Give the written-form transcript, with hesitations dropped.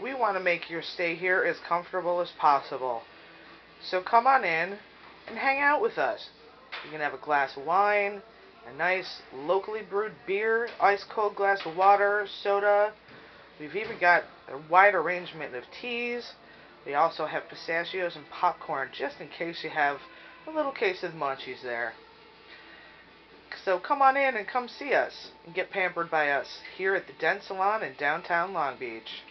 We want to make your stay here as comfortable as possible. So come on in and hang out with us. You can have a glass of wine, a nice locally brewed beer, ice cold glass of water, soda. We've even got a wide arrangement of teas. We also have pistachios and popcorn, just in case you have a little case of munchies there. So come on in and come see us and get pampered by us here at the Den Salon in downtown Long Beach.